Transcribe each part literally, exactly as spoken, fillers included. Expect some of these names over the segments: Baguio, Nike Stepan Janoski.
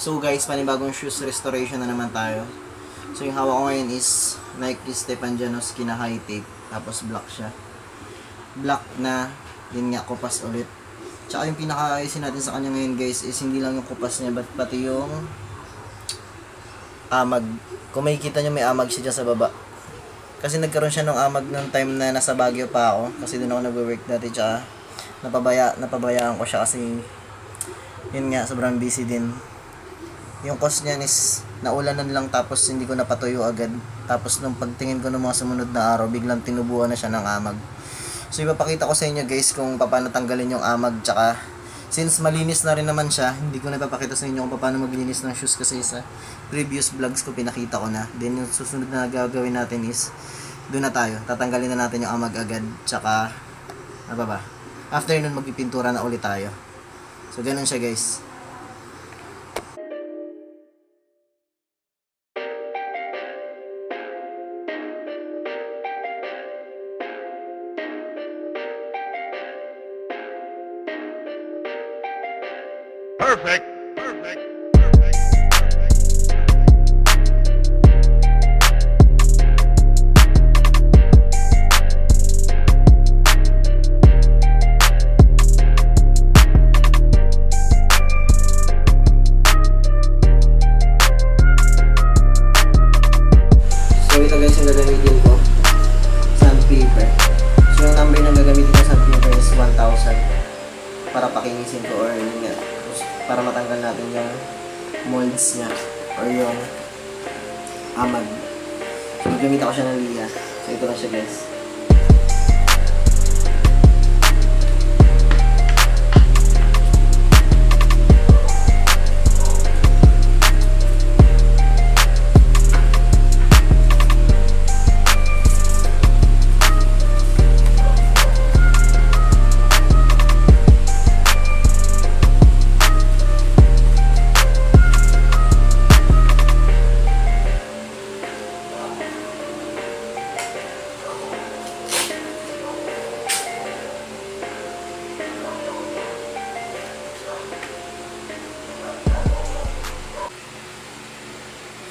So guys, panibagong shoes restoration na naman tayo. So yung hawak ko ngayon is Nike Stepan Janoski na high tape. Tapos black siya. Black na, yun nga, kupas ulit. Tsaka yung pinaka-ayusin natin sa kanya ngayon guys is hindi lang yung kupas niya but pati yung amag. Kung makikita nyo may amag siya dyan sa baba. Kasi nagkaroon siya ng amag ng time na nasa Baguio pa ako. Kasi doon ako nag-work dati tsaka napabaya, napabayaan ko siya kasi yun nga, sobrang busy din. Yung cost niyan is naulanan lang tapos hindi ko napatuyo agad. Tapos nung pagtingin ko ng mga sumunod na araw, biglang tinubuan na siya ng amag. So ipapakita ko sa inyo guys kung paano tanggalin yung amag. Tsaka since malinis na rin naman siya, hindi ko na ipapakita sa inyo kung paano maglinis ng shoes kasi sa previous vlogs ko pinakita ko na. Then yung susunod na gagawin natin is doon na tayo. Tatanggalin na natin yung amag agad. Tsaka ano ba? After nun magpipintura na ulit tayo. So ganun siya guys. Perfect. Para matanggal natin yung molds niya or yung amag. So gamit ako siya ng liya. So ito na siya guys.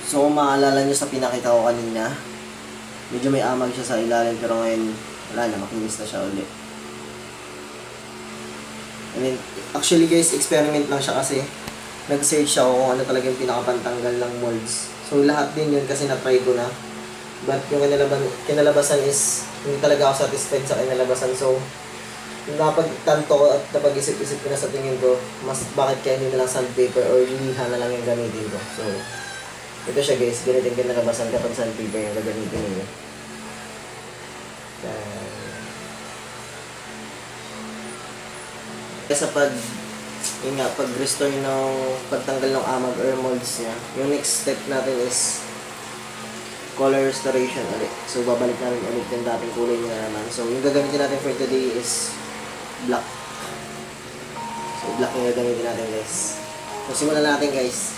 So kung maaalala nyo sa pinakita ko kanina, medyo may amag siya sa ilalim pero ngayon wala na, makinis na siya ulit. I mean, actually guys, experiment lang siya kasi nag-search siya kung ano talaga yung pinakapantanggal ng molds. So lahat din yun kasi na-try ko na. But yung kinalabasan is, hindi talaga ako satisfied sa kinalabasan. So napagtanto ko at napag-isip-isip ko na sa tingin ko, mas bakit kaya hindi na lang sandpaper or liliha na lang yung gamitin ko. So ito siya guys, ganito yung kinalabasan kapag sandpaper yung gagamitin nyo. Sa pag, yun nga, pag-restore ng pagtanggal ng amag or molds niya, yung next step natin is color restoration ulit. So babalik natin ulit yung dating kulay niya naman. So yung gagamitin natin for today is black. So black yung gagamitin natin guys. So simulan natin guys.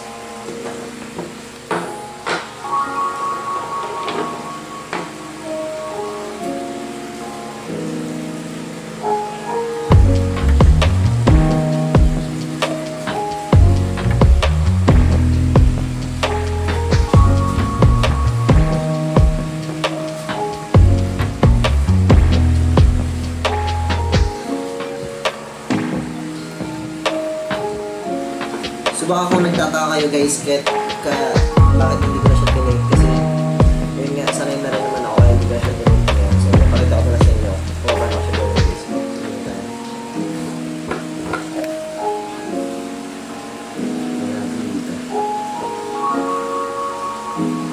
Baka kung nagtataka kayo guys, kahit kaya bakit hindi ko na siya tinake kasi yun nga, sanay na rin naman ako kaya hindi ko na siya tinake yan. So napakita ko na sa inyo kung paano ko siya gawin guys. Thank you.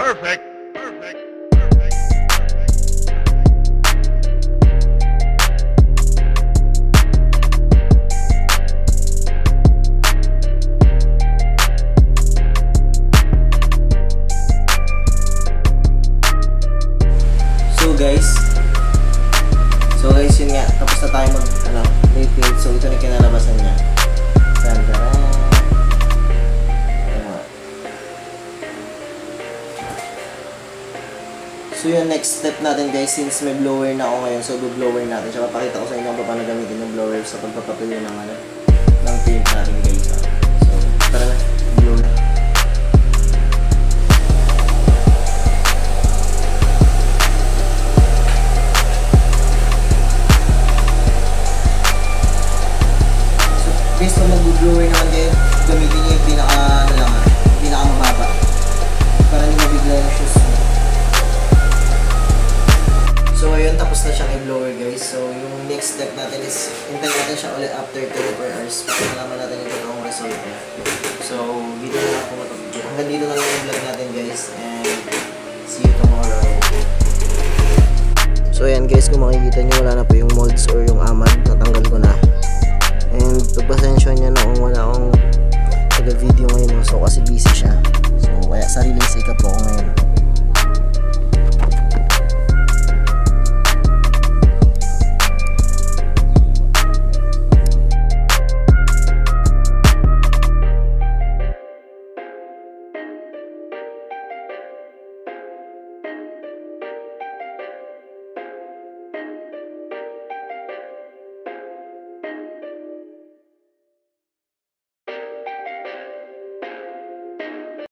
Perfect. So guys, so guys yun nga, tapos na tayo mag ano, refill. So ito na kinalabasan niya. Tadaan. So yung next step natin guys, since may blower na ako ngayon, so blower natin. So papakita ko sa inyo kung paano gamitin yung blower sa pagpapatuyo ng ano, ng paint natin guys. So tara na, blow na. So guys, kung nag-blower naman guys, gamitin nyo yung pinaka, ano lang, pinaka mababa. Para nyo mabigla yung shoes nyo. So ayun, tapos na siyang i-blower guys. So yung next step natin is hintayin natin siya ulit after twenty-four hours para malaman natin yung totoong result niya. So dito na lang pumatapos. Hanggang dito na lang yung vlog natin guys, and see you tomorrow. So ayan guys, kung makikita nyo wala na po yung molds or yung amag, natanggal ko na. And pagpasensya niya na kung wala akong nag-video ngayon, so kasi busy siya. So kaya sariling sikap ko ngayon.